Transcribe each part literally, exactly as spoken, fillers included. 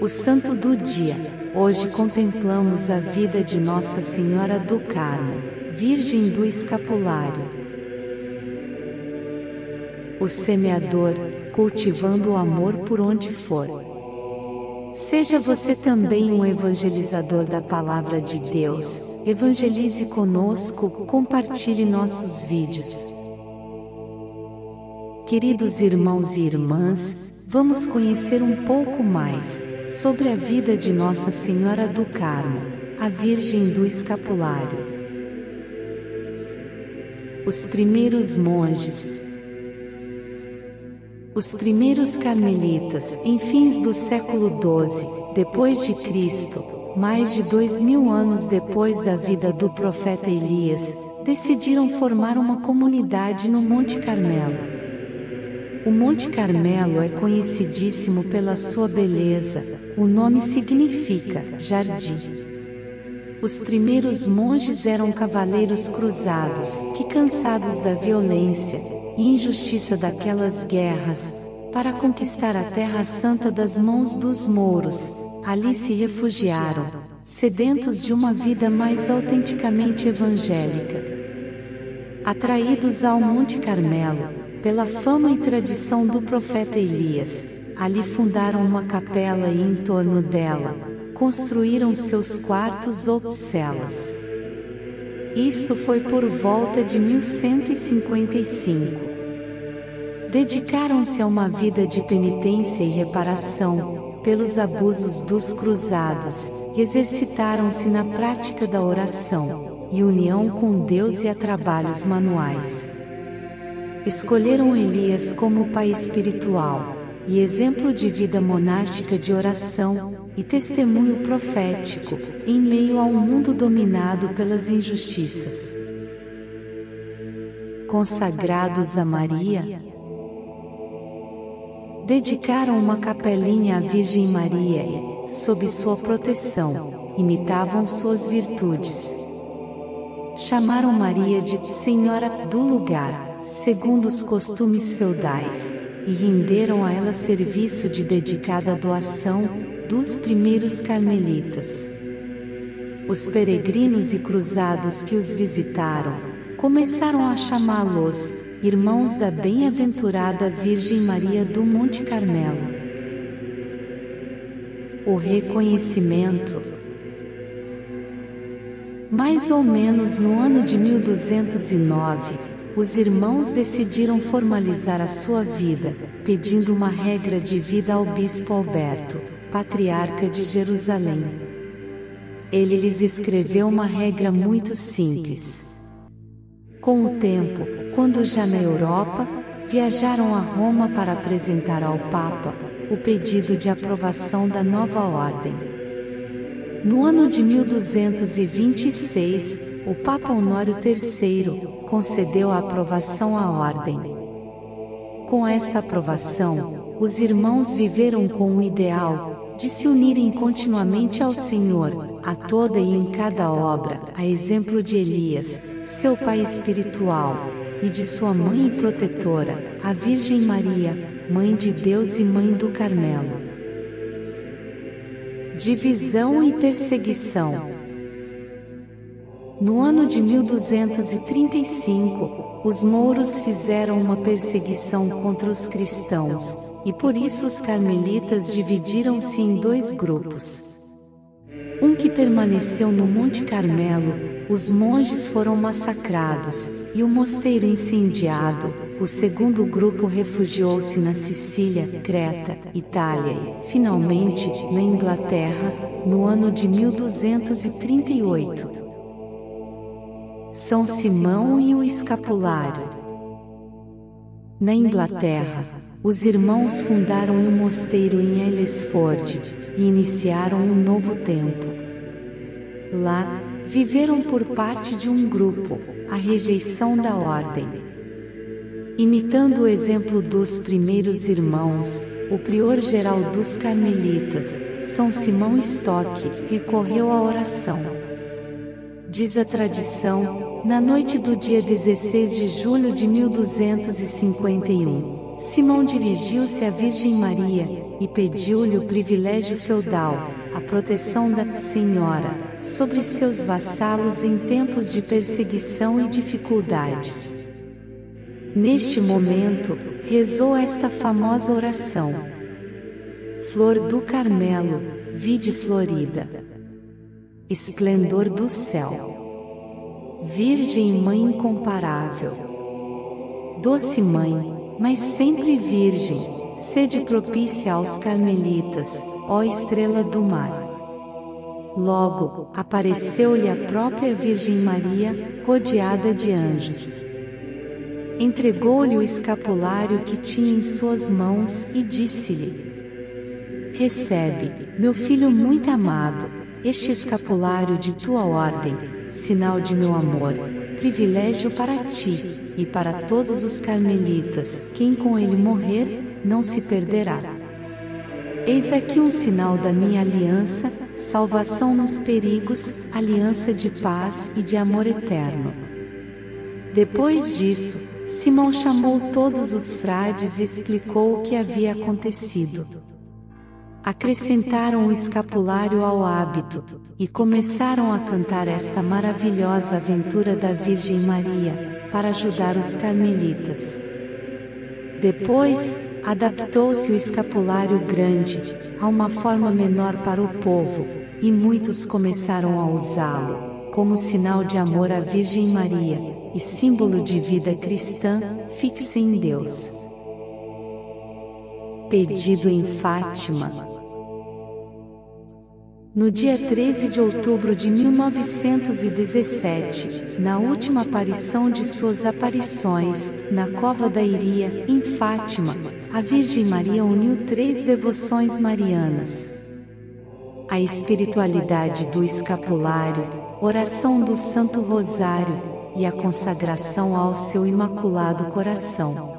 O Santo do Dia. Hoje contemplamos a vida de Nossa Senhora do Carmo, Virgem do Escapulário. O Semeador, cultivando o amor por onde for. Seja você também um evangelizador da Palavra de Deus, evangelize conosco, compartilhe nossos vídeos. Queridos irmãos e irmãs, vamos conhecer um pouco mais sobre a vida de Nossa Senhora do Carmo, a Virgem do Escapulário. Os primeiros monges. Os primeiros carmelitas, em fins do século doze, depois de Cristo, mais de dois mil anos depois da vida do profeta Elias, decidiram formar uma comunidade no Monte Carmelo. O Monte Carmelo é conhecidíssimo pela sua beleza, o nome significa jardim. Os primeiros monges eram cavaleiros cruzados, que cansados da violência, e injustiça daquelas guerras, para conquistar a Terra Santa das mãos dos mouros, ali se refugiaram, sedentos de uma vida mais autenticamente evangélica. Atraídos ao Monte Carmelo, pela fama e tradição do profeta Elias, ali fundaram uma capela e em torno dela, construíram seus quartos ou celas. Isto foi por volta de mil cento e cinquenta e cinco. Dedicaram-se a uma vida de penitência e reparação pelos abusos dos cruzados, exercitaram-se na prática da oração e união com Deus e a trabalhos manuais. Escolheram Elias como pai espiritual e exemplo de vida monástica de oração e testemunho profético em meio a um mundo dominado pelas injustiças. Consagrados a Maria, dedicaram uma capelinha à Virgem Maria e, sob sua proteção, imitavam suas virtudes. Chamaram Maria de Senhora do Lugar, segundo os costumes feudais, e renderam a ela serviço de dedicada doação dos primeiros carmelitas. Os peregrinos e cruzados que os visitaram começaram a chamá-los Irmãos da Bem-Aventurada Virgem Maria do Monte Carmelo. O reconhecimento. Mais ou menos no ano de mil duzentos e nove, os irmãos decidiram formalizar a sua vida, pedindo uma regra de vida ao Bispo Alberto, patriarca de Jerusalém. Ele lhes escreveu uma regra muito simples. Com o tempo, quando já na Europa, viajaram a Roma para apresentar ao Papa o pedido de aprovação da nova ordem. No ano de mil duzentos e vinte e seis, o Papa Honório terceiro concedeu a aprovação à ordem. Com esta aprovação, os irmãos viveram com o ideal de se unirem continuamente ao Senhor, a toda e em cada obra, a exemplo de Elias, seu pai espiritual, e de sua mãe e protetora, a Virgem Maria, Mãe de Deus e Mãe do Carmelo. Divisão e perseguição. No ano de mil duzentos e trinta e cinco, os mouros fizeram uma perseguição contra os cristãos, e por isso os carmelitas dividiram-se em dois grupos. Um que permaneceu no Monte Carmelo, os monges foram massacrados, e o mosteiro incendiado. O segundo grupo refugiou-se na Sicília, Creta, Itália e, finalmente, na Inglaterra, no ano de mil duzentos e trinta e oito. São Simão e o Escapulário. Na Inglaterra, os irmãos fundaram um mosteiro em Aylesford, e iniciaram um novo tempo. Lá, viveram por parte de um grupo a rejeição da ordem. Imitando o exemplo dos primeiros irmãos, o prior-geral dos carmelitas, São Simão Stock, recorreu à oração. Diz a tradição, na noite do dia dezesseis de julho de mil duzentos e cinquenta e um, Simão dirigiu-se à Virgem Maria, e pediu-lhe o privilégio feudal, a proteção da Senhora sobre seus vassalos em tempos de perseguição e dificuldades. Neste momento, rezou esta famosa oração: Flor do Carmelo, vide florida, esplendor do céu, Virgem Mãe incomparável, doce Mãe, mas sempre Virgem, sede propícia aos carmelitas, ó Estrela do Mar. Logo, apareceu-lhe a própria Virgem Maria, rodeada de anjos. Entregou-lhe o escapulário que tinha em suas mãos e disse-lhe: Recebe, meu filho muito amado, este escapulário de tua ordem, sinal de meu amor, privilégio para ti e para todos os carmelitas. Quem com ele morrer, não se perderá. Eis aqui um sinal da minha aliança, salvação nos perigos, aliança de paz e de amor eterno. Depois disso, Simão chamou todos os frades e explicou o que havia acontecido. Acrescentaram o escapulário ao hábito, e começaram a cantar esta maravilhosa aventura da Virgem Maria, para ajudar os carmelitas. Depois, adaptou-se o escapulário grande a uma forma menor para o povo, e muitos começaram a usá-lo como sinal de amor à Virgem Maria e símbolo de vida cristã fixa em Deus. Pedido em Fátima. No dia treze de outubro de mil novecentos e dezessete, na última aparição de suas aparições, na Cova da Iria, em Fátima, a Virgem Maria uniu três devoções marianas: a espiritualidade do escapulário, oração do Santo Rosário, e a consagração ao seu Imaculado Coração.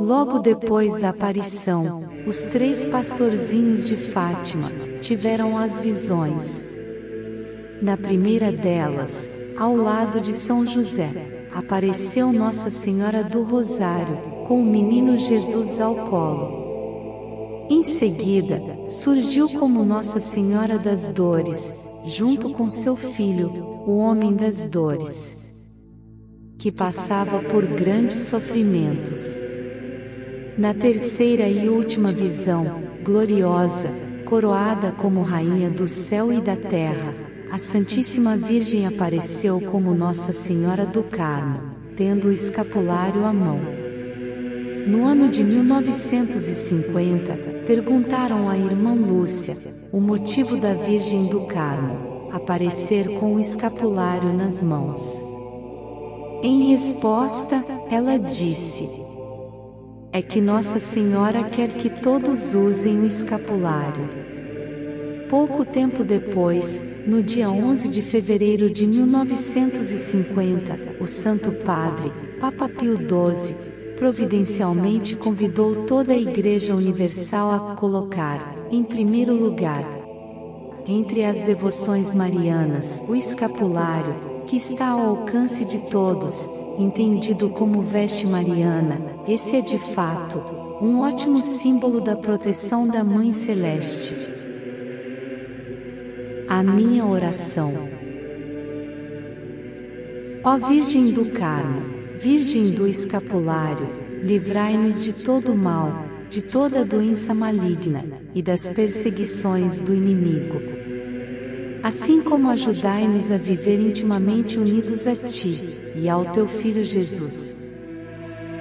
Logo depois da aparição, os três pastorzinhos de Fátima tiveram as visões. Na primeira delas, ao lado de São José, apareceu Nossa Senhora do Rosário, com o menino Jesus ao colo. Em seguida, surgiu como Nossa Senhora das Dores, junto com seu filho, o Homem das Dores, que passava por grandes sofrimentos. Na terceira e última visão, gloriosa, coroada como Rainha do Céu e da Terra, a Santíssima Virgem apareceu como Nossa Senhora do Carmo, tendo o escapulário à mão. No ano de mil novecentos e cinquenta, perguntaram à Irmã Lúcia o motivo da Virgem do Carmo aparecer com o escapulário nas mãos. Em resposta, ela disse: É que Nossa Senhora quer que todos usem o escapulário. Pouco tempo depois, no dia onze de fevereiro de mil novecentos e cinquenta, o Santo Padre, Papa Pio doze, providencialmente convidou toda a Igreja Universal a colocar, em primeiro lugar, entre as devoções marianas, o escapulário, que está ao alcance de todos, entendido como veste mariana. Esse é de fato um ótimo símbolo da proteção da Mãe Celeste. A minha oração. Ó Virgem do Carmo, Virgem do Escapulário, livrai-nos de todo o mal, de toda a doença maligna, e das perseguições do inimigo. Assim como ajudai-nos a viver intimamente unidos a Ti e ao Teu Filho Jesus.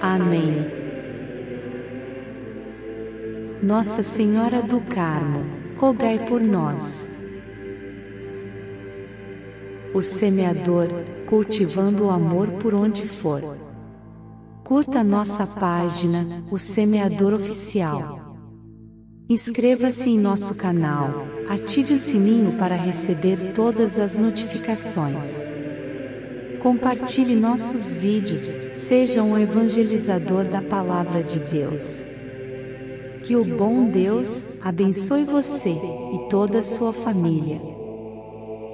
Amém. Nossa Senhora do Carmo, rogai por nós. O Semeador, cultivando o amor por onde for. Curta nossa página, O Semeador Oficial. Inscreva-se em nosso canal. Ative o sininho para receber todas as notificações. Compartilhe nossos vídeos, seja um evangelizador da Palavra de Deus. Que o bom Deus abençoe você e toda a sua família.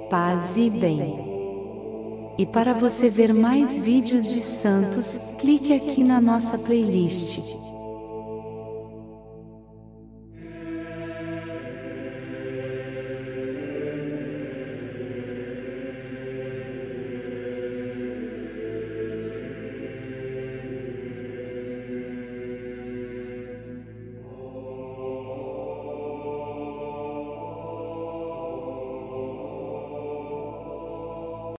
Paz e bem. E para você ver mais vídeos de santos, clique aqui na nossa playlist.